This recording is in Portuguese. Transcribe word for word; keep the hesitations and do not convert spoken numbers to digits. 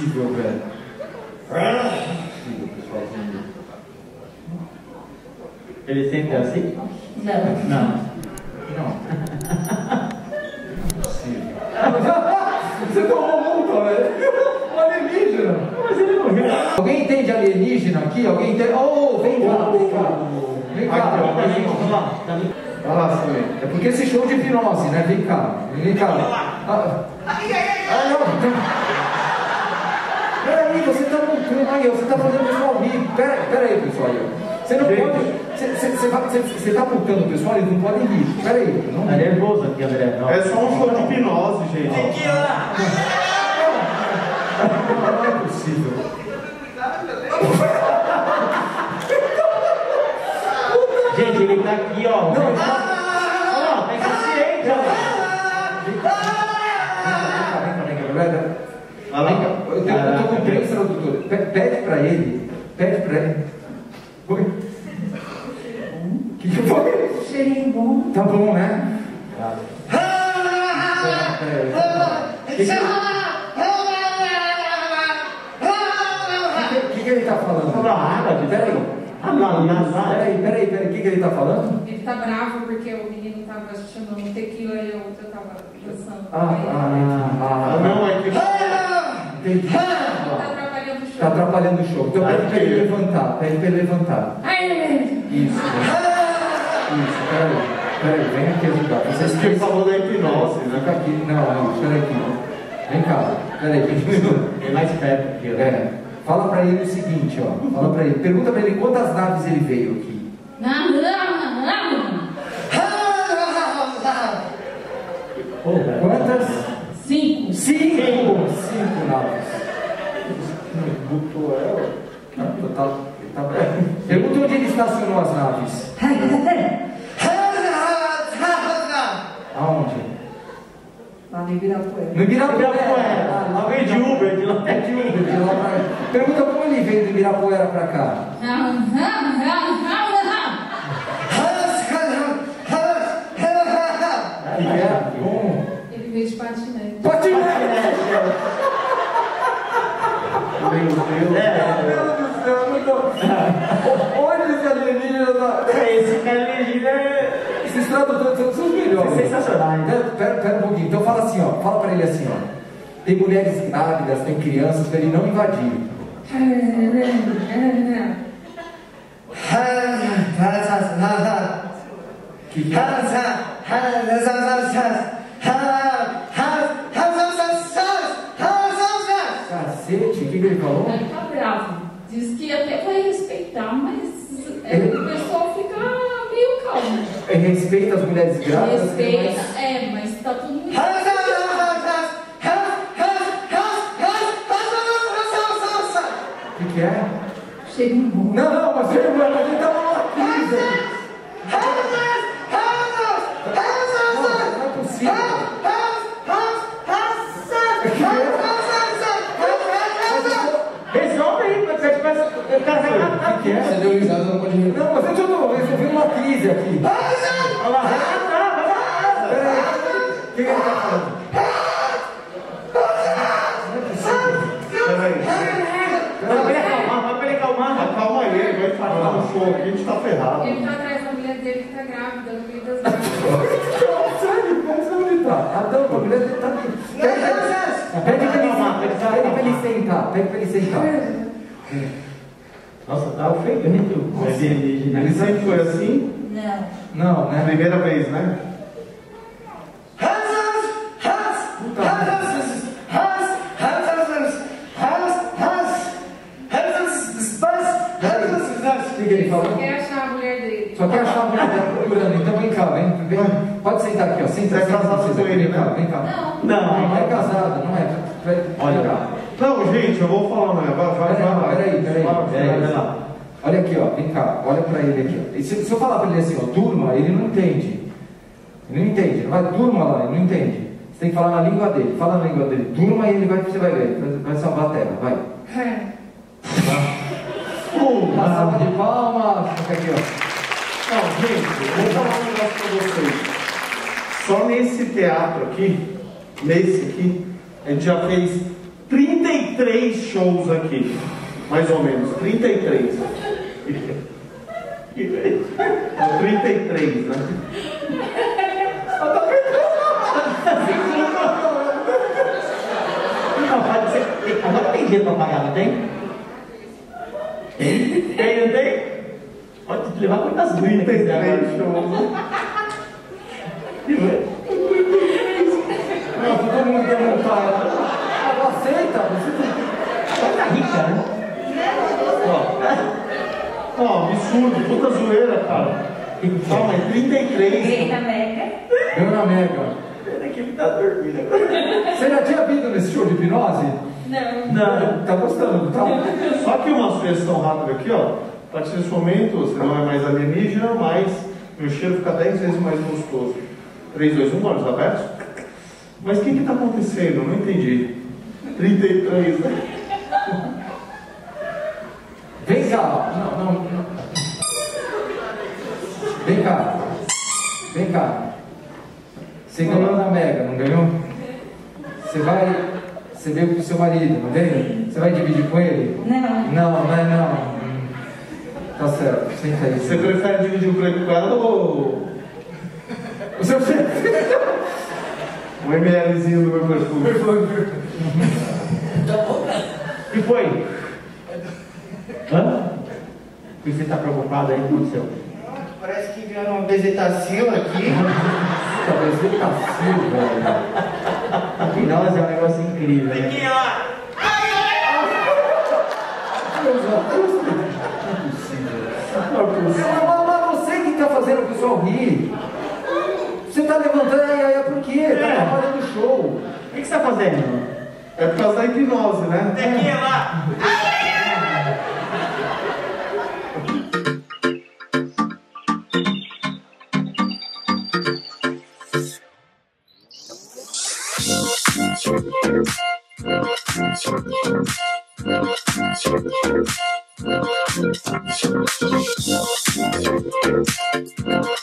Steve real good. Did you think that was it? No. No. No. Steve. Você tomou multa, velho. Um alienígena. Mas ele não vê. Alguém entende alienígena aqui? Alguém entende? Oh, vem cá, oh, vem cá. Vem cá. Aqui, vamos lá. Olha lá, foi. É porque esse show de hipnose, né? Vem cá. Vem cá. Ah, ai, ai, ai. Ah, não. Peraí, você tá montando aí, você tá fazendo o pessoal rir. Pera, pera aí, pessoal. Você não pode... Você tá putando o pessoal, eles não podem rir. Pera aí. Não tá nervoso aqui, André. Não. É só um show de hipnose, gente. Tem que ir lá. Não é possível. Gente, ele tá aqui, ó. Não, ele tá... Ah, não, é que direita. Ah, vem cá, vem cá, vem cá. Eu tô com três tradutores. Pede pra ele. Pede pra ele. Oi. Que que foi? Cheirinho bom. Tá bom, né? O que que ele tá falando? Fala árabe, peraí. Peraí, peraí, peraí, o que que ele tá falando? Ele tá bravo porque o menino tava chamando tequila e a outra tava dançando. Ah, ah, ah, não, é que... Tá atrapalhando o show. Tá atrapalhando o show. Então pede pra ele levantar, pede pra ele levantar. Isso. Isso, peraí, peraí, vem aqui ajudar. Vocês que falou da hipnose, né? Fica aqui, não, não, espera aqui. Vem cá, peraí, é mais perto aqui, né? Fala pra ele o seguinte, ó. Fala pra ele, pergunta pra ele quantas naves ele veio aqui. Não, não, não. Oh, quantas? Cinco. Cinco! Cinco naves. Botou ela? Não, tá, tá bravo. Pergunta onde ele estacionou as naves. Aonde? Lá no Ibirapuera. No Ibirapuera. Lá vem de Uber, de lá de Uber. Pergunta como ele veio do Ibirapuera pra cá. Ele veio de patinete. Patinete! Meu Deus do céu, meu Deus. Olha esse alienígena lá. Esse alienígena é... Esses tradutores são os seus melhores. Sensacionais. Pera, pera um pouquinho. Então fala assim, ó. Fala pra ele assim, ó. Tem mulheres grávidas, tem crianças, pra ele não invadir. Que que cacete, o que ele falou? Ele tá bravo. Diz que até vai respeitar, mas é, ele... o pessoal fica meio calmo. Ele respeita as mulheres grávidas? Respeita, mas... é, mas tá tudo muito... O que é? Cheirinho bom. Não, não, mas cheirinho bom, mas ele tá maluco. Não é possível. Esse homem aí, quando você tivesse... O que é? Você deu risada, não pode rir. Não, mas eu tô resolvendo uma crise aqui. Olha lá. O que é que ele tá falando? A gente tá ferrado. Ele tá atrás da mulher dele que tá grávida, no meio das grávida. Sério, como você não tá? Então, a mulher dele tá aqui. Pede pra ele sentar, pede pra ele sentar, pede pra ele sentar. Nossa, tá ofegando. Ele sempre foi assim? Não. Não, né? Primeira vez, né? Só quer achar a mulher dele. Só quer achar a mulher dele procurando. Então vem cá, vem. vem. Pode sentar aqui, ó. Senta, você é casado com ele, né? Vem cá. Não. Não, não é casado, não é. Olha cá. Não, gente, eu vou falar, né? Vai, vai, vai. Pera aí, pera aí. Pera aí. Olha aqui, ó. Vem cá. Olha pra ele aqui, ó. E se, se eu falar pra ele assim, ó, durma, ele não entende. Ele não entende. Vai, durma lá, ele não entende. Você tem que falar na língua dele. Fala na língua dele. Durma e ele vai, você vai ver. Vai salvar a terra, vai. É. Uma salva de palmas. Fica aqui, ó. Não, gente, eu vou falar um negócio pra vocês. Só nesse teatro aqui, nesse aqui, a gente já fez trinta e três trinta e três shows aqui, mais ou menos, trinta e três. É trinta e três, né? Agora tem dinheiro pra pagar, não tem? Tem? Tem, não tem? Pode levar quantas ruínas que quiser agora. Não, todo mundo perguntava. Agora aceita, você tá rica, né? Ó, ó, absurdo, puta zoeira, cara. Calma, é trinta e três. Ganhei na Mega. Ganhei na Mega. Que ele tá dormindo agora. Você já tinha vindo nesse show de hipnose? Não. Não. Tá gostando, tá? Só que uma sugestão rápida aqui, ó. A partir desse momento, você não é mais alienígena, mas meu cheiro fica dez vezes mais gostoso. três, dois, um, olhos abertos. Mas o que que tá acontecendo? Não entendi. trinta e três, né? Vem cá. Não, não, não. Vem cá. Vem cá. Você ganhou na Mega, não ganhou? Você vai. Você veio com o seu marido, não veio? Você vai dividir com ele? Não. Não, não é não. Tá certo, senta aí. Você prefere dividir o prêmio com ela ou. O seu chefe? O MLzinho do meu perfume. O que foi? Hã? Você tá preocupado aí com o seu? Parece que vieram uma bezetacil aqui. Afinal, é um negócio incrível, né? Tem que ir lá! Mas você que tá fazendo o pessoal rir. Você tá levantando aí, aí é por quê? É. Tá atrapalhando o show. O que, que você tá fazendo? É por causa da hipnose, né? Tem que ir lá! Thank you.